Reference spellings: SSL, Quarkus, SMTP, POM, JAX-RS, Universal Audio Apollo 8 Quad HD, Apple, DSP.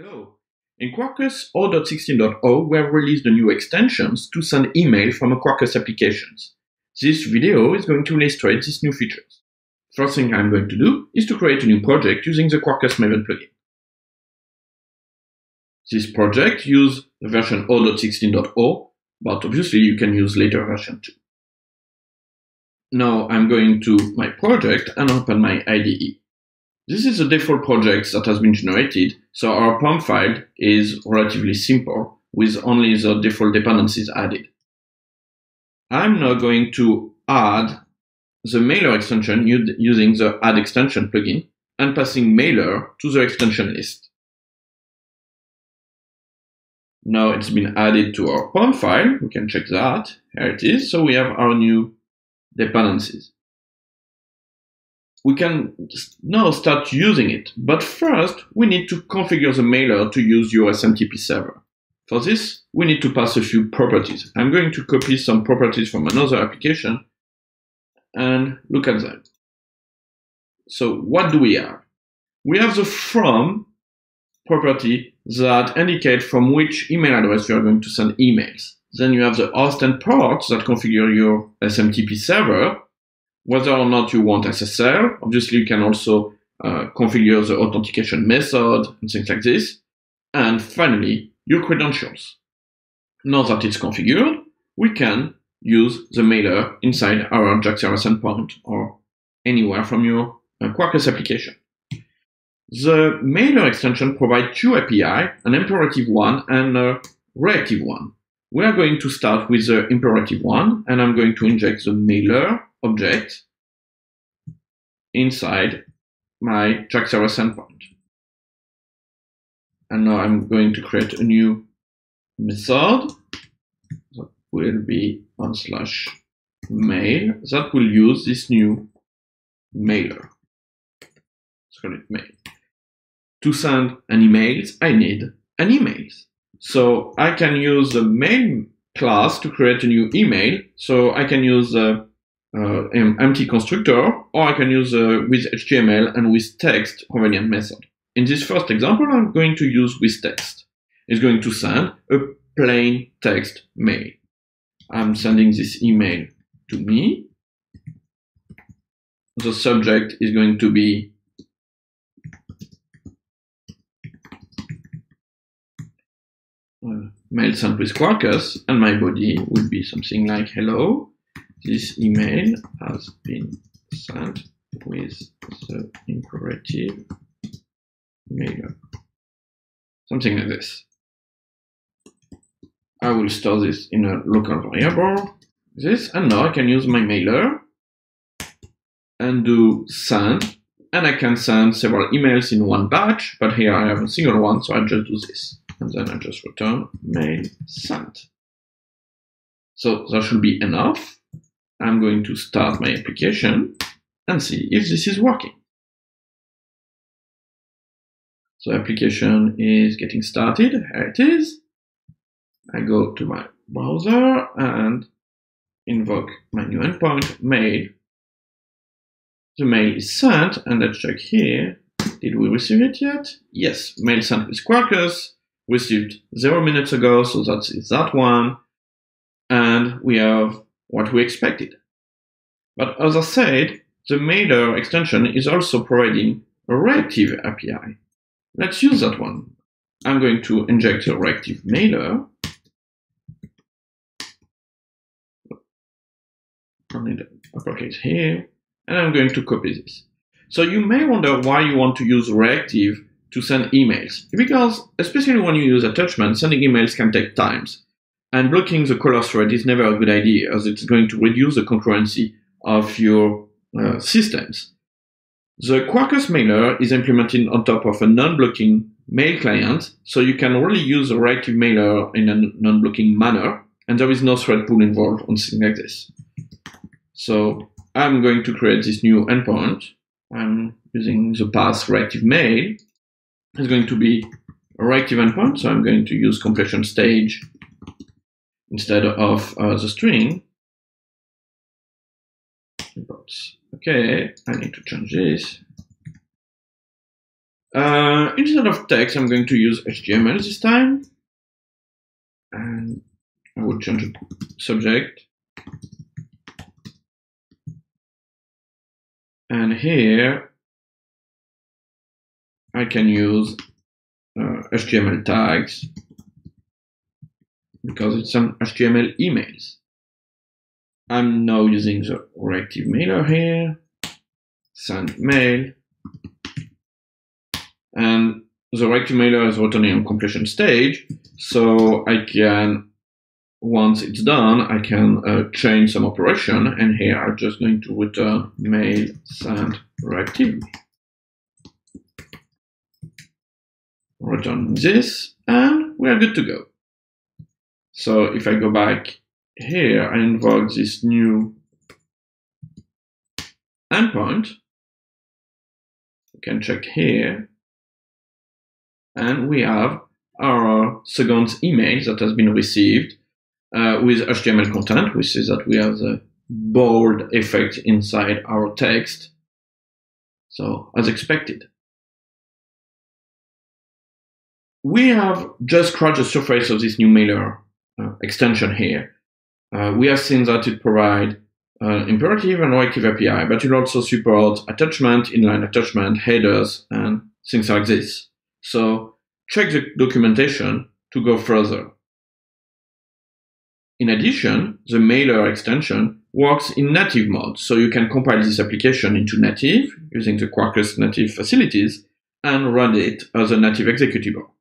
Hello. In Quarkus 0.16.0, we have released the new extensions to send email from a Quarkus applications. This video is going to illustrate these new features. First thing I'm going to do is to create a new project using the Quarkus Maven plugin. This project uses version 0.16.0, but obviously you can use later version 2. Now I'm going to my project and open my IDE. This is a default project that has been generated, so our POM file is relatively simple, with only the default dependencies added. I'm now going to add the mailer extension using the add extension plugin and passing mailer to the extension list. Now it's been added to our POM file, we can check that, here it is, so we have our new dependencies. We can now start using it, but first we need to configure the mailer to use your SMTP server. For this, we need to pass a few properties. I'm going to copy some properties from another application and look at them. So what do we have? We have the from property that indicates from which email address you are going to send emails. Then you have the host and ports that configure your SMTP server. Whether or not you want SSL, obviously you can also configure the authentication method and things like this. And finally, your credentials. Now that it's configured, we can use the mailer inside our JAX-RS endpoint or anywhere from your Quarkus application. The mailer extension provides two API, an imperative one and a reactive one. We are going to start with the imperative one, and I'm going to inject the mailer object inside my JAX-RS endpoint. And now I'm going to create a new method that will be /mail that will use this new mailer. Let's call it mail. To send an email, I need an email. So I can use the mail class to create a new email. So I can use the empty constructor, or I can use with HTML and with text Romanian method. In this first example, I'm going to use with text. It's going to send a plain text mail. I'm sending this email to me. The subject is going to be mail sent with Quarkus, and my body would be something like hello. This email has been sent with the imperative mailer. Something like this. I will store this in a local variable. This, and now I can use my mailer and do send. And I can send several emails in one batch, but here I have a single one, so I just do this. And then I just return mail sent. So that should be enough. I'm going to start my application and see if this is working. So application is getting started, here it is. I go to my browser and invoke my new endpoint, mail. The mail is sent, and let's check here. Did we receive it yet? Yes, mail sent with Quarkus, received 0 minutes ago, so that's that one. And we have what we expected. But as I said, the mailer extension is also providing a reactive API. Let's use that one. I'm going to inject a reactive mailer. I need an uppercase here, and I'm going to copy this. So you may wonder why you want to use reactive to send emails, because especially when you use attachments, sending emails can take time. And blocking the color thread is never a good idea, as it's going to reduce the concurrency of your systems. The Quarkus mailer is implemented on top of a non-blocking mail client, so you can really use a reactive mailer in a non-blocking manner, and there is no thread pool involved on things like this. So I'm going to create this new endpoint. I'm using the path reactive mail. It's going to be a reactive endpoint, so I'm going to use completion stage instead of the string. Okay, I need to change this. Instead of text, I'm going to use HTML this time. And I would change the subject. And here, I can use HTML tags because it's some HTML emails. I'm now using the reactive mailer here, send mail. And the reactive mailer is returning on completion stage, so I can, once it's done, I can change some operation, and here I'm just going to return mail send reactive. Return this, and we are good to go. So if I go back here, I invoke this new endpoint. You can check here. And we have our second email that has been received with HTML content. We see that we have the bold effect inside our text. So, as expected. We have just scratched the surface of this new mailer extension here. We have seen that it provides imperative and reactive API, but it also supports attachment, inline attachment, headers, and things like this. So check the documentation to go further. In addition, the mailer extension works in native mode, so you can compile this application into native using the Quarkus native facilities and run it as a native executable.